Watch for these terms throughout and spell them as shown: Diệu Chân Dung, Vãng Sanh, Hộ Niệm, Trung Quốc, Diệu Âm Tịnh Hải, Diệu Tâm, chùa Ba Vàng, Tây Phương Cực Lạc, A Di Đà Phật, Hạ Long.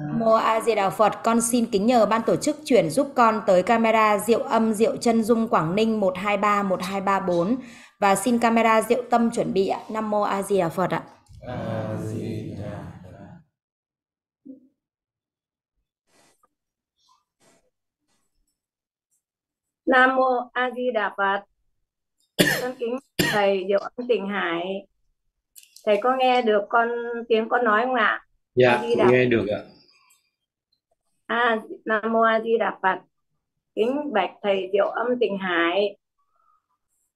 Mô A Di Đà Phật, con xin kính nhờ ban tổ chức chuyển giúp con tới camera Diệu Âm Diệu Chân Dung Quảng Ninh 123-1234 và xin camera Diệu Tâm chuẩn bị ạ. Nam Mô A Di Đà Phật ạ. Nam Mô A Di Đà Phật. Con kính thầy Diệu Âm Tịnh Hải. Thầy có nghe được tiếng con nói không ạ? Dạ, nghe được ạ. Nam Mô A Di Đà Phật. Kính bạch thầy Diệu Âm Tịnh Hải,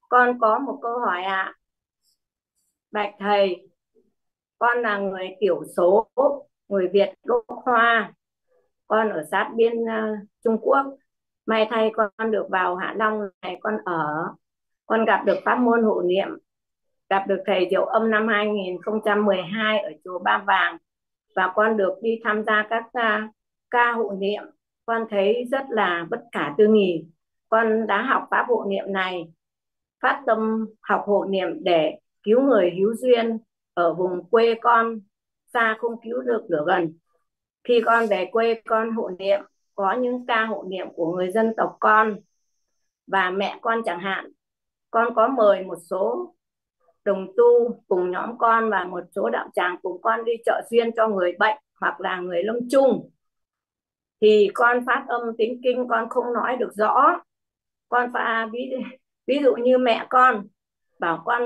con có một câu hỏi ạ. Bạch thầy, con là người thiểu số, người Việt gốc Hoa. Con ở sát biên Trung Quốc. May thay con được vào Hạ Long này con ở. Con gặp được pháp môn hộ niệm, gặp được thầy Diệu Âm năm 2012 ở chùa Ba Vàng và con được đi tham gia các ca hộ niệm. Con thấy rất là bất khả tư nghì. Con đã học pháp hộ niệm này, phát tâm học hộ niệm để cứu người hữu duyên ở vùng quê con, xa không cứu được lửa gần. Khi con về quê con hộ niệm, có những ca hộ niệm của người dân tộc con và mẹ con chẳng hạn. Con có mời một số đồng tu cùng nhóm con và một số đạo tràng cùng con đi trợ duyên cho người bệnh hoặc là người lâm chung. Thì con phát âm tiếng Kinh con không nói được rõ. Con ví dụ như mẹ con bảo con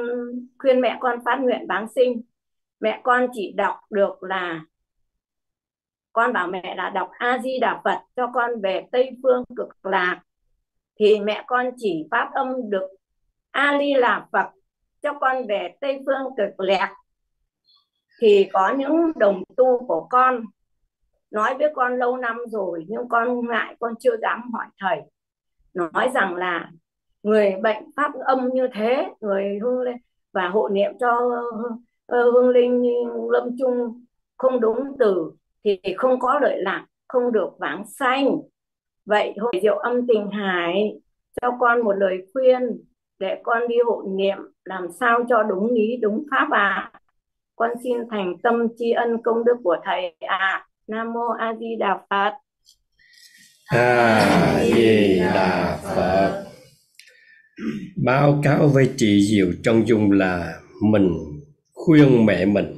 khuyên mẹ con phát nguyện vãng sinh. Mẹ con chỉ đọc được là, con bảo mẹ là đọc A Di Đà Phật cho con về Tây Phương Cực Lạc. Thì mẹ con chỉ phát âm được A Di Đà Phật cho con về Tây Phương Cực Lạc. Thì có những đồng tu của con nói với con lâu năm rồi nhưng con ngại, con chưa dám hỏi thầy. Nói rằng là người bệnh phát âm như thế, người hương linh và hộ niệm cho hương linh lâm chung không đúng từ thì không có lợi lạc, không được vãng sanh. Vậy Hội Diệu Âm Tịnh Hải cho con một lời khuyên để con đi hộ niệm làm sao cho đúng ý đúng pháp ạ. Con xin thành tâm tri ân công đức của thầy ạ. Nam Mô A Di Đà Phật. A Di Đà Phật. Báo cáo với chị Diệu Chân Dung là mình khuyên mẹ mình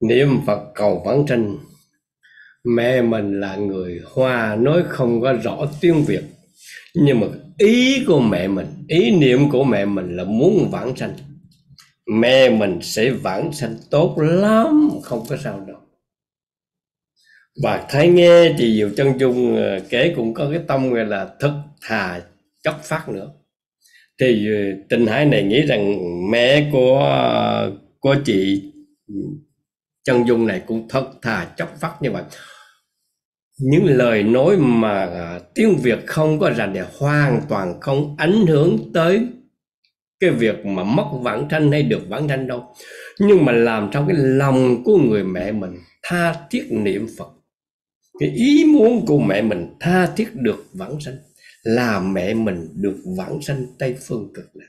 niệm Phật cầu vãng sanh. Mẹ mình là người Hoa, nói không có rõ tiếng Việt, nhưng mà ý của mẹ mình, ý niệm của mẹ mình là muốn vãng sanh. Mẹ mình sẽ vãng sanh tốt lắm, không có sao đâu. Bà thấy nghe chị Diệu Chân Dung kể cũng có cái tâm gọi là thức thà chấp phát nữa. Thì Tịnh Hải này nghĩ rằng mẹ của chị Chân Dung này cũng thật thà chấp phát như vậy. Những lời nói mà tiếng Việt không có rành để hoàn toàn không ảnh hưởng tới cái việc mà mất vãng sanh hay được vãng sanh đâu. Nhưng mà làm trong cái lòng của người mẹ mình tha thiết niệm Phật, cái ý muốn của mẹ mình tha thiết được vãng sanh là mẹ mình được vãng sanh Tây Phương Cực Lạc.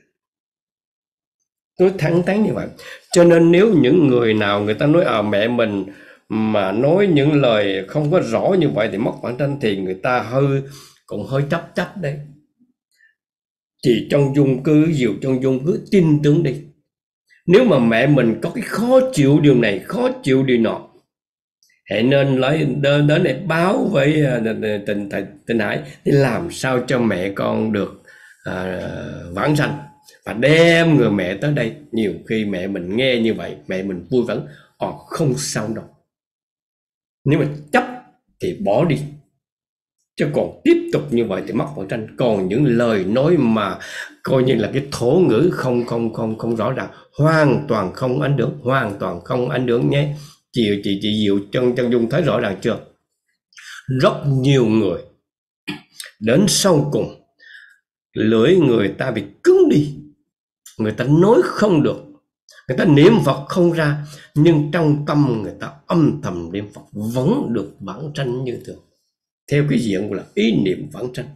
Nói thẳng thắn như vậy. Cho nên nếu những người nào người ta nói mẹ mình mà nói những lời không có rõ như vậy thì mất vãng sanh, thì người ta cũng hơi chấp đấy. Chị Chân Dung Diệu Chân Dung cứ tin tưởng đi. Nếu mà mẹ mình có cái khó chịu điều này, khó chịu điều nọ, hãy nên lấy đến để báo với Tịnh Hải để làm sao cho mẹ con được vãng sanh và đem người mẹ tới đây. Nhiều khi mẹ mình nghe như vậy, mẹ mình vui vẫn không sao đâu. Nếu mà chấp thì bỏ đi, chứ còn tiếp tục như vậy thì mất vãng sanh. Còn những lời nói mà coi như là cái thổ ngữ không rõ ràng, hoàn toàn không ảnh hưởng, nhé. Chị Diệu Chân Dung thấy rõ ràng chưa? Rất nhiều người đến sau cùng lưỡi người ta bị cứng đi, người ta nói không được, người ta niệm Phật không ra, nhưng trong tâm người ta âm thầm niệm Phật vẫn được vãng sanh như thường, theo cái diện gọi là ý niệm vãng sanh.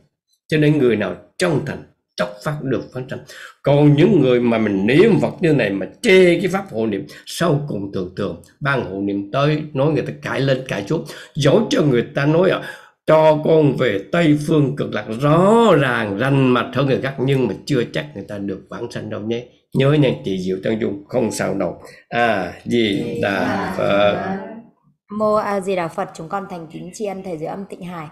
Cho nên người nào chân thành chốc phát được vãng sanh. Còn những người mà mình niệm Phật như này mà chê cái pháp hộ niệm, sau cùng thường thường ban hộ niệm tới nói người ta cãi lên cãi xuống, dẫu cho người ta nói cho con về Tây Phương Cực Lạc rõ ràng rành mạch hơn người khác, nhưng mà chưa chắc người ta được vãng sanh đâu nhé. Nhớ nha chị Diệu Chân Dung, không sao đâu. A Di Đà Phật. Mô A Di Đà Phật, chúng con thành kính tri ân thầy Diệu Âm Tịnh Hải.